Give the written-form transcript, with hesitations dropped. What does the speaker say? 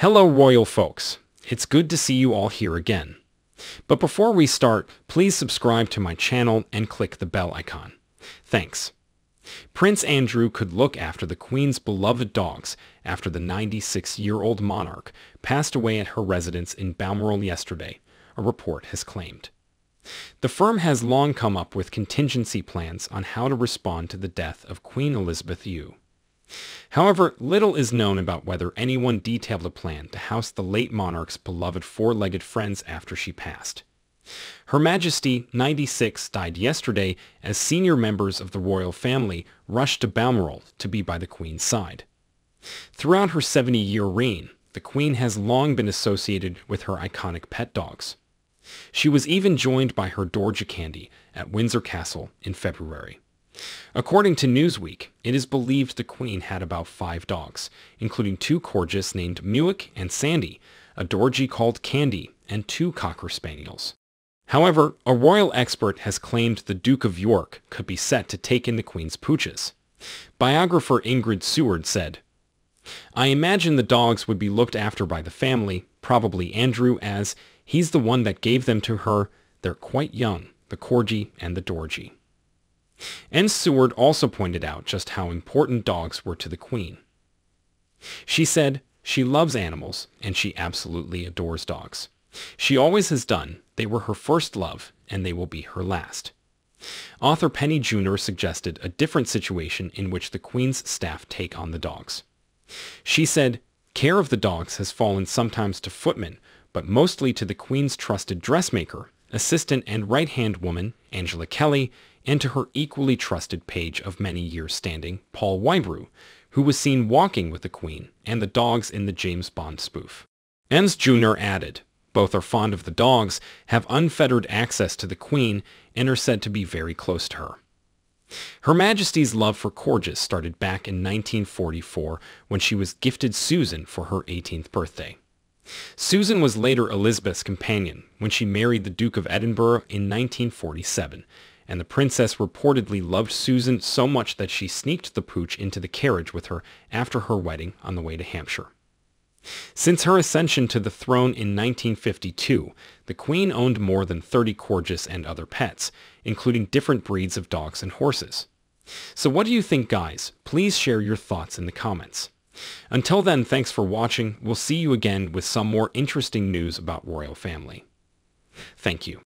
Hello, royal folks. It's good to see you all here again. But before we start, please subscribe to my channel and click the bell icon. Thanks. Prince Andrew could look after the Queen's beloved dogs after the 96-year-old monarch passed away at her residence in Balmoral yesterday, a report has claimed. The firm has long come up with contingency plans on how to respond to the death of Queen Elizabeth Yew. However, little is known about whether anyone detailed a plan to house the late monarch's beloved four-legged friends after she passed. Her Majesty, 96, died yesterday as senior members of the royal family rushed to Balmoral to be by the Queen's side. Throughout her 70-year reign, the Queen has long been associated with her iconic pet dogs. She was even joined by her Dorgie Candy at Windsor Castle in February. According to Newsweek, it is believed the Queen had about 5 dogs, including 2 Corgis named Muick and Sandy, a Dorgie called Candy, and 2 Cocker Spaniels. However, a royal expert has claimed the Duke of York could be set to take in the Queen's pooches. Biographer Ingrid Seward said, "I imagine the dogs would be looked after by the family, probably Andrew, as he's the one that gave them to her. They're quite young, the Corgi and the Dorgie." Anne Seward also pointed out just how important dogs were to the Queen. She said, "She loves animals, and she absolutely adores dogs. She always has done. They were her first love, and they will be her last." Author Penny Junor suggested a different situation in which the Queen's staff take on the dogs. She said, "Care of the dogs has fallen sometimes to footmen, but mostly to the Queen's trusted dressmaker, assistant and right-hand woman, Angela Kelly, and to her equally trusted page of many years' standing, Paul Wybrew, who was seen walking with the Queen and the dogs in the James Bond spoof." Anne Seward added, "Both are fond of the dogs, have unfettered access to the Queen, and are said to be very close to her." Her Majesty's love for Corgis started back in 1944 when she was gifted Susan for her 18th birthday. Susan was later Elizabeth's companion when she married the Duke of Edinburgh in 1947, and the princess reportedly loved Susan so much that she sneaked the pooch into the carriage with her after her wedding on the way to Hampshire. Since her ascension to the throne in 1952, the Queen owned more than 30 Corgis and other pets, including different breeds of dogs and horses. So what do you think, guys? Please share your thoughts in the comments. Until then, thanks for watching. We'll see you again with some more interesting news about royal family. Thank you.